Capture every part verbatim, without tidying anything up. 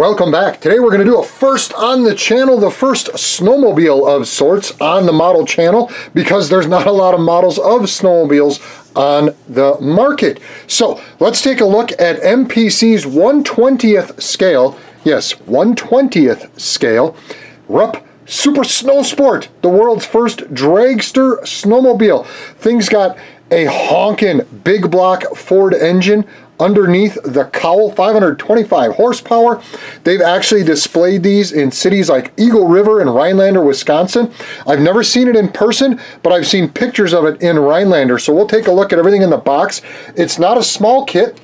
Welcome back. Today we're going to do a first on the channel, the first snowmobile of sorts on the model channel, because there's not a lot of models of snowmobiles on the market. So let's take a look at M P C's one twentieth scale, yes, one twentieth scale, Rupp Super Snow Sport, the world's first dragster snowmobile. Thing's got a honkin' big block Ford engine underneath the cowl, five hundred twenty-five horsepower. They've actually displayed these in cities like Eagle River and Rhinelander, Wisconsin. I've never seen it in person, but I've seen pictures of it in Rhinelander. So we'll take a look at everything in the box. It's not a small kit.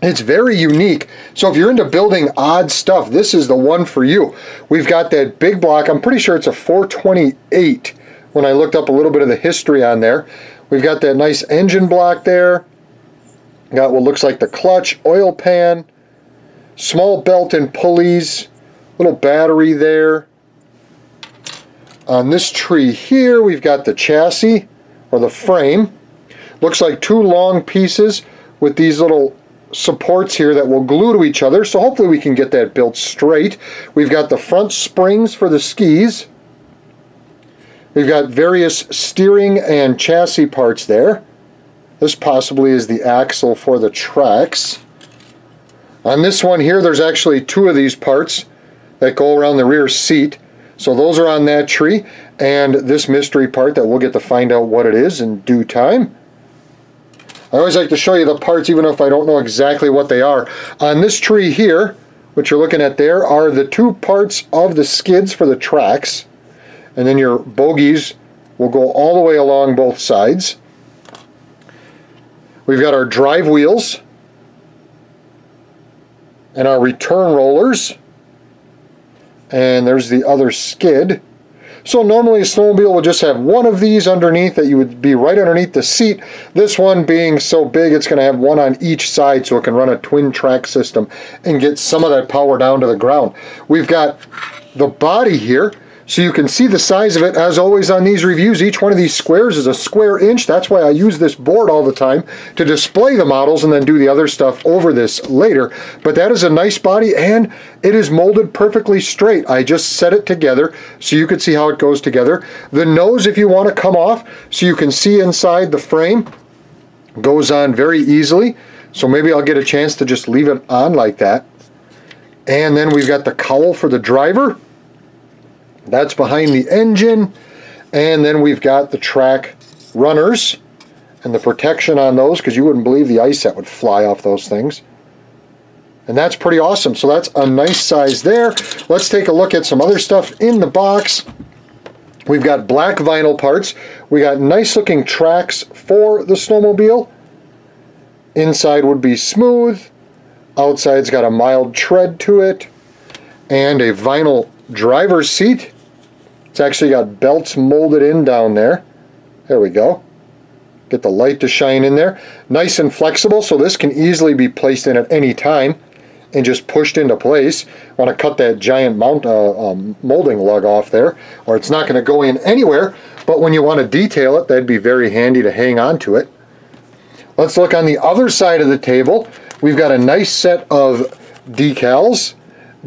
It's very unique. So if you're into building odd stuff, this is the one for you. We've got that big block. I'm pretty sure it's a four twenty-eight when I looked up a little bit of the history on there. We've got that nice engine block there. Got what looks like the clutch, oil pan, small belt and pulleys, little battery there. On this tree here, we've got the chassis, or the frame. Looks like two long pieces with these little supports here that will glue to each other, so hopefully we can get that built straight. We've got the front springs for the skis. We've got various steering and chassis parts there. This possibly is the axle for the tracks. On this one here, there's actually two of these parts that go around the rear seat. So those are on that tree, and this mystery part that we'll get to find out what it is in due time. I always like to show you the parts even if I don't know exactly what they are. On this tree here, what you're looking at there, are the two parts of the skids for the tracks. And then your bogies will go all the way along both sides. We've got our drive wheels and our return rollers, and there's the other skid. So normally a snowmobile would just have one of these underneath that you would be right underneath the seat. This one being so big, it's going to have one on each side so it can run a twin track system and get some of that power down to the ground. We've got the body here. So you can see the size of it. As always on these reviews, each one of these squares is a square inch. That's why I use this board all the time to display the models and then do the other stuff over this later. But that is a nice body, and it is molded perfectly straight. I just set it together so you can see how it goes together. The nose, if you want to come off, so you can see inside the frame, goes on very easily. So maybe I'll get a chance to just leave it on like that. And then we've got the cowl for the driver. That's behind the engine, and then we've got the track runners and the protection on those, because you wouldn't believe the ice that would fly off those things. And that's pretty awesome. So that's a nice size there. Let's take a look at some other stuff in the box. We've got black vinyl parts. We got nice looking tracks for the snowmobile. Inside would be smooth. Outside's got a mild tread to it, and a vinyl driver's seat. It's actually got belts molded in down there. There we go. Get the light to shine in there. Nice and flexible, so this can easily be placed in at any time and just pushed into place. Want to cut that giant mount uh, um, molding lug off there, or it's not going to go in anywhere, but when you want to detail it, that'd be very handy to hang on to it. Let's look on the other side of the table. We've got a nice set of decals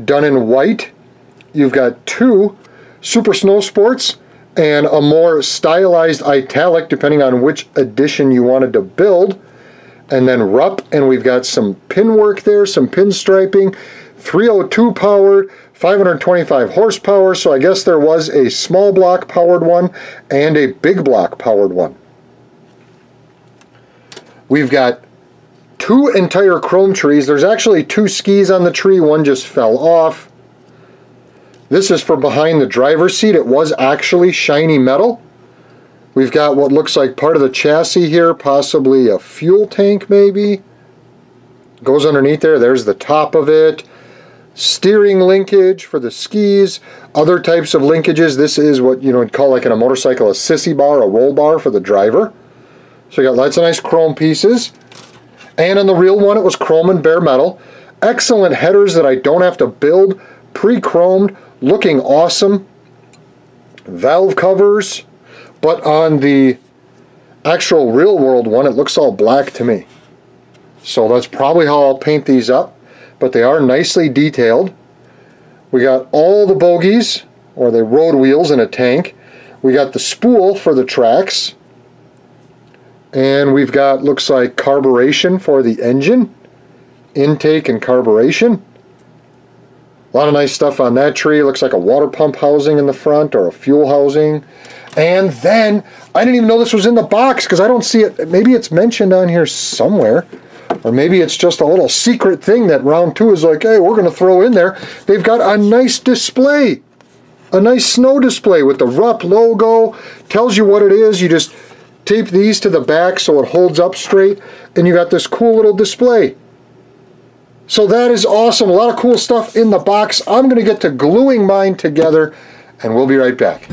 done in white. You've got two Super Snow Sports and a more stylized italic, depending on which edition you wanted to build. And then Rupp, and we've got some pin work there, some pinstriping, three oh two powered, five hundred twenty-five horsepower, so I guess there was a small block powered one and a big block powered one. We've got two entire chrome trees. There's actually two skis on the tree, one just fell off. This is for behind the driver's seat. It was actually shiny metal. We've got what looks like part of the chassis here, possibly a fuel tank maybe. Goes underneath there. There's the top of it. Steering linkage for the skis. Other types of linkages. This is what you would call, like in a motorcycle, a sissy bar, a roll bar for the driver. So you got lots of nice chrome pieces. And on the real one, it was chrome and bare metal. Excellent headers that I don't have to build. Pre-chromed. Looking awesome. Valve covers, but on the actual real world one, it looks all black to me. So that's probably how I'll paint these up, but they are nicely detailed. We got all the bogies, or the road wheels in a tank. We got the spool for the tracks. And we've got, looks like, carburation for the engine. Intake and carburation. A lot of nice stuff on that tree. Looks like a water pump housing in the front, or a fuel housing. And then, I didn't even know this was in the box, because I don't see it. Maybe it's mentioned on here somewhere. Or maybe it's just a little secret thing that Round two is like, hey, we're going to throw in there. They've got a nice display. A nice snow display with the Rupp logo. Tells you what it is. You just tape these to the back so it holds up straight. And you got this cool little display. So that is awesome. A lot of cool stuff in the box. I'm going to get to gluing mine together, and we'll be right back.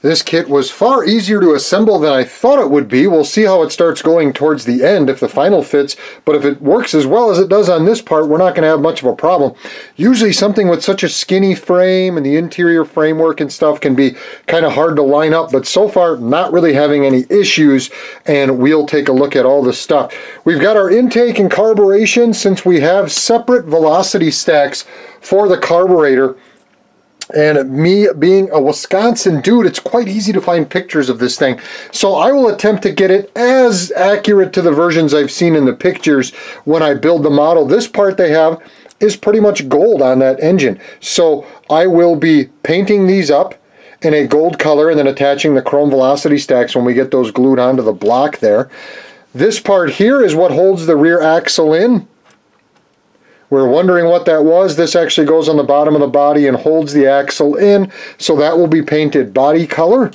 This kit was far easier to assemble than I thought it would be. We'll see how it starts going towards the end if the final fits, but if it works as well as it does on this part, we're not going to have much of a problem. Usually something with such a skinny frame and the interior framework and stuff can be kind of hard to line up, but so far not really having any issues, and we'll take a look at all this stuff. We've got our intake and carburation, since we have separate velocity stacks for the carburetor. And me being a Wisconsin dude, it's quite easy to find pictures of this thing. So I will attempt to get it as accurate to the versions I've seen in the pictures when I build the model. This part they have is pretty much gold on that engine. So I will be painting these up in a gold color and then attaching the chrome velocity stacks when we get those glued onto the block there. This part here is what holds the rear axle in. We're wondering what that was. This actually goes on the bottom of the body and holds the axle in, so that will be painted body color.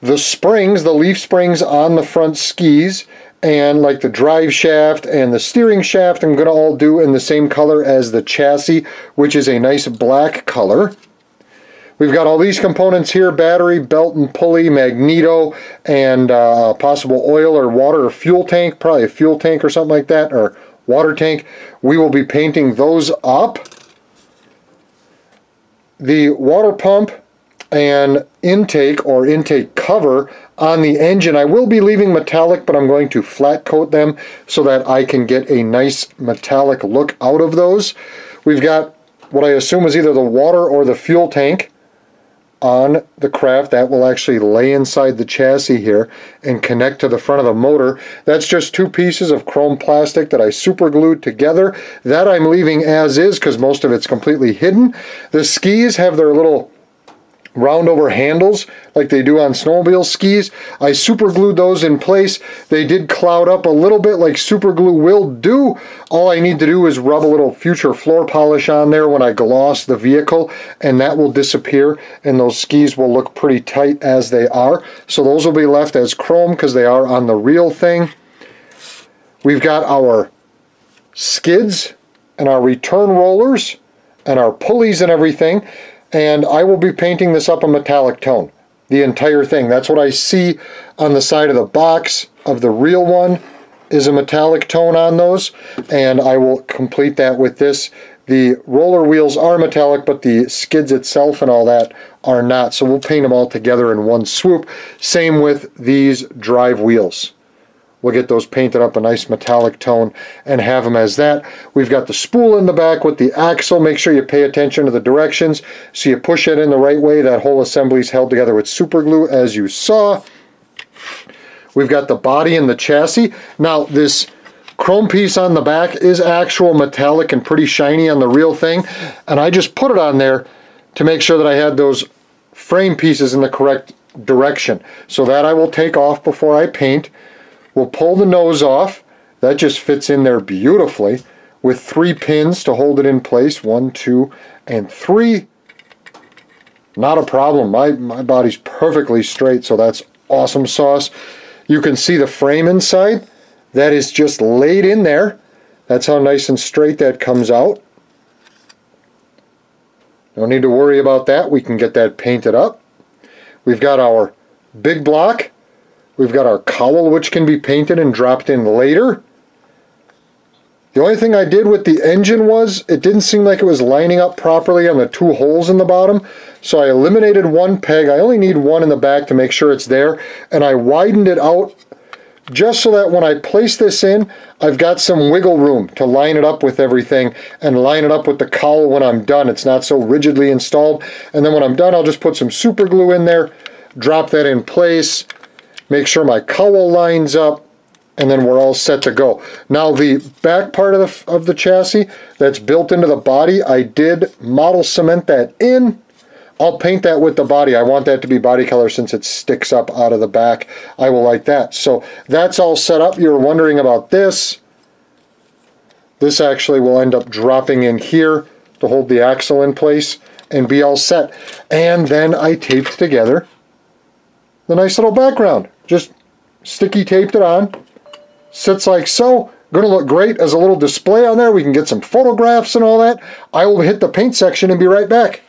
The springs, the leaf springs on the front skis, and like the drive shaft and the steering shaft, I'm going to all do in the same color as the chassis, which is a nice black color. We've got all these components here: battery, belt and pulley, magneto, and uh, possible oil or water or fuel tank, probably a fuel tank or something like that, or water tank. We will be painting those up. The water pump and intake or intake cover on the engine, I will be leaving metallic, but I'm going to flat coat them so that I can get a nice metallic look out of those. We've got what I assume is either the water or the fuel tank on the craft. That will actually lay inside the chassis here and connect to the front of the motor. That's just two pieces of chrome plastic that I super glued together. That I'm leaving as is because most of it's completely hidden. The skis have their little round over handles like they do on snowmobile skis. I super glued those in place. They did cloud up a little bit like super glue will do. All I need to do is rub a little future floor polish on there when I gloss the vehicle, and that will disappear, and those skis will look pretty tight as they are. So those will be left as chrome because they are on the real thing. We've got our skids and our return rollers and our pulleys and everything. And I will be painting this up a metallic tone, the entire thing. That's what I see on the side of the box of the real one, is a metallic tone on those, and I will complete that with this. The roller wheels are metallic, but the skids itself and all that are not, so we'll paint them all together in one swoop. Same with these drive wheels. We'll get those painted up a nice metallic tone and have them as that. We've got the spool in the back with the axle. Make sure you pay attention to the directions so you push it in the right way. That whole assembly is held together with super glue, as you saw. We've got the body and the chassis. Now, this chrome piece on the back is actual metallic and pretty shiny on the real thing, and I just put it on there to make sure that I had those frame pieces in the correct direction. So that I will take off before I paint. We'll pull the nose off. That just fits in there beautifully with three pins to hold it in place. One, two, and three. Not a problem. My, my body's perfectly straight, so that's awesome sauce. You can see the frame inside. That is just laid in there. That's how nice and straight that comes out. No need to worry about that. We can get that painted up. We've got our big block. We've got our cowl, which can be painted and dropped in later. The only thing I did with the engine was it didn't seem like it was lining up properly on the two holes in the bottom, so I eliminated one peg. I only need one in the back to make sure it's there, and I widened it out just so that when I place this in, I've got some wiggle room to line it up with everything and line it up with the cowl when I'm done. It's not so rigidly installed. And then when I'm done, I'll just put some super glue in there, drop that in place, make sure my cowl lines up, and then we're all set to go. Now the back part of the, of the chassis that's built into the body, I did model cement that in. I'll paint that with the body. I want that to be body color since it sticks up out of the back. I will like that. So that's all set up. You're wondering about this. This actually will end up dropping in here to hold the axle in place and be all set. And then I taped together the nice little background. Just sticky taped it on. Sits like so. Gonna look great as a little display on there. We can get some photographs and all that. I will hit the paint section and be right back.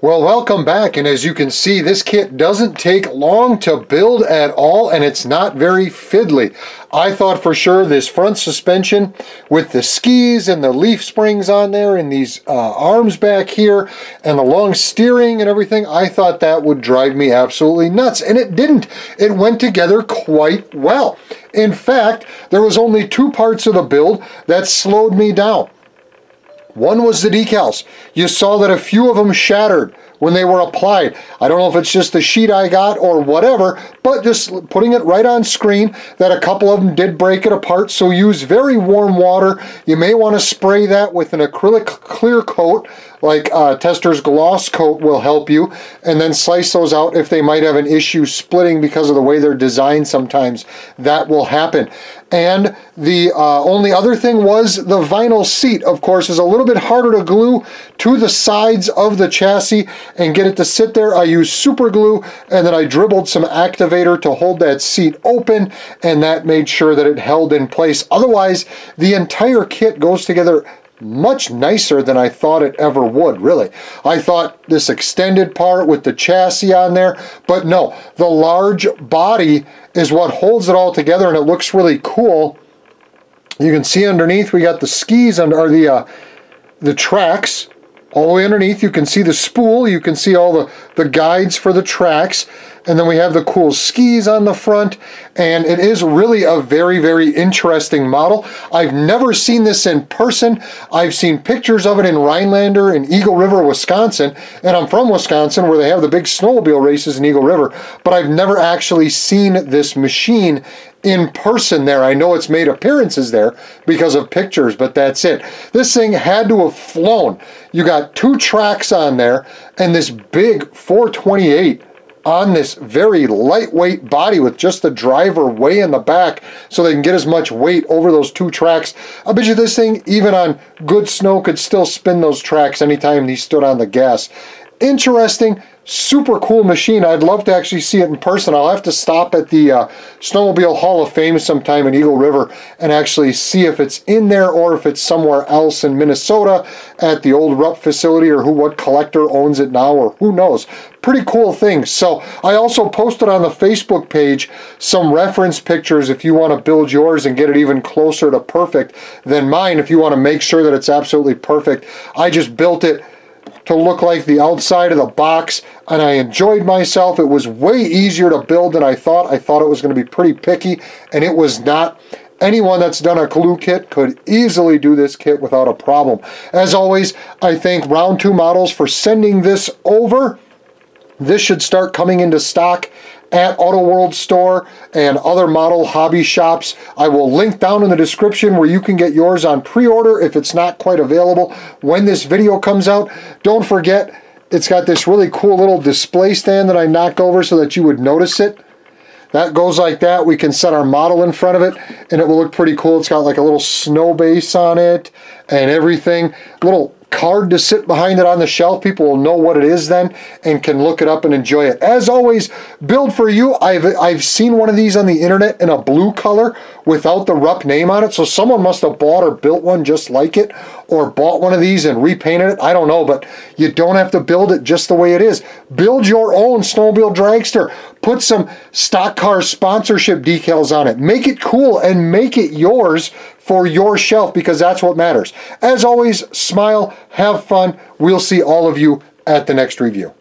Well, welcome back, and as you can see, this kit doesn't take long to build at all, and it's not very fiddly. I thought for sure this front suspension with the skis and the leaf springs on there and these uh, arms back here and the long steering and everything, I thought that would drive me absolutely nuts, and it didn't. It went together quite well. In fact, there was only two parts of the build that slowed me down. One was the decals. You saw that a few of them shattered when they were applied. I don't know if it's just the sheet I got or whatever, but just putting it right on screen that a couple of them did break it apart, so use very warm water. You may want to spray that with an acrylic clear coat, like uh, Testors Gloss Coat will help you, and then slice those out if they might have an issue splitting because of the way they're designed sometimes. That will happen. And the uh, only other thing was the vinyl seat, of course, is a little bit harder to glue to the sides of the chassis and get it to sit there. I used super glue, and then I dribbled some activator to hold that seat open, and that made sure that it held in place. Otherwise, the entire kit goes together much nicer than I thought it ever would, really. I thought this extended part with the chassis on there, but no, the large body is what holds it all together, and it looks really cool. You can see underneath we got the skis under, or the, uh, the tracks. All the way underneath, you can see the spool, you can see all the, the guides for the tracks, and then we have the cool skis on the front, and it is really a very, very interesting model. I've never seen this in person. I've seen pictures of it in Rhinelander in Eagle River, Wisconsin, and I'm from Wisconsin where they have the big snowmobile races in Eagle River, but I've never actually seen this machine in person there. I know it's made appearances there because of pictures, but that's it. This thing had to have flown. You got two tracks on there and this big four twenty-eight on this very lightweight body with just the driver way in the back so they can get as much weight over those two tracks. I bet you this thing, even on good snow, could still spin those tracks anytime he stood on the gas. Interesting. super cool machine. I'd love to actually see it in person. I'll have to stop at the uh, Snowmobile Hall of Fame sometime in Eagle River and actually see if it's in there or if it's somewhere else in Minnesota at the old Rupp facility, or who, what collector owns it now, or who knows. Pretty cool thing. So I also posted on the Facebook page some reference pictures if you want to build yours and get it even closer to perfect than mine, if you want to make sure that it's absolutely perfect. I just built it to look like the outside of the box, and I enjoyed myself. It was way easier to build than I thought. I thought it was going to be pretty picky, and it was not. Anyone that's done a glue kit could easily do this kit without a problem. As always, I thank Round two Models for sending this over. This should start coming into stock at AutoWorldStore and other model hobby shops. I will link down in the description where you can get yours on pre-order if it's not quite available when this video comes out. Don't forget, it's got this really cool little display stand that I knocked over so that you would notice it. That goes like that. We can set our model in front of it and it will look pretty cool. It's got like a little snow base on it and everything. Little card to sit behind it on the shelf. People will know what it is then and can look it up and enjoy it. As always, build for you. I've, I've seen one of these on the internet in a blue color without the Rupp name on it, so someone must have bought or built one just like it, or bought one of these and repainted it. I don't know, but you don't have to build it just the way it is. Build your own snowmobile dragster. Put some stock car sponsorship decals on it. Make it cool and make it yours for your shelf, because that's what matters. As always, smile, have fun. We'll see all of you at the next review.